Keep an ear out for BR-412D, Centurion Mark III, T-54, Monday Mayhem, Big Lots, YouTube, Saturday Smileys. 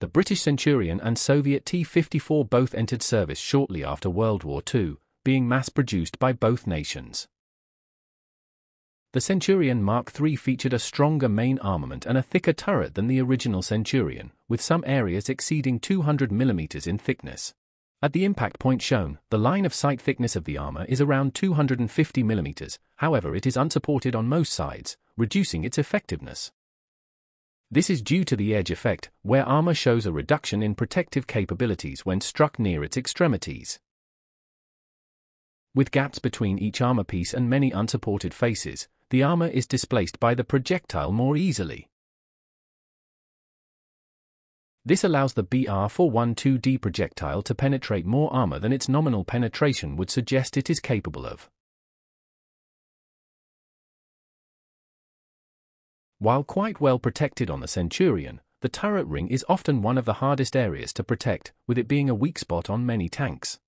the British Centurion and Soviet T-54 both entered service shortly after World War II, being mass-produced by both nations. The Centurion Mark III featured a stronger main armament and a thicker turret than the original Centurion, with some areas exceeding 200 mm in thickness. At the impact point shown, the line-of-sight thickness of the armor is around 250 mm, however it is unsupported on most sides, reducing its effectiveness. This is due to the edge effect, where armor shows a reduction in protective capabilities when struck near its extremities. With gaps between each armor piece and many unsupported faces, the armor is displaced by the projectile more easily. This allows the BR-412D projectile to penetrate more armor than its nominal penetration would suggest it is capable of. While quite well protected on the Centurion, the turret ring is often one of the hardest areas to protect, with it being a weak spot on many tanks.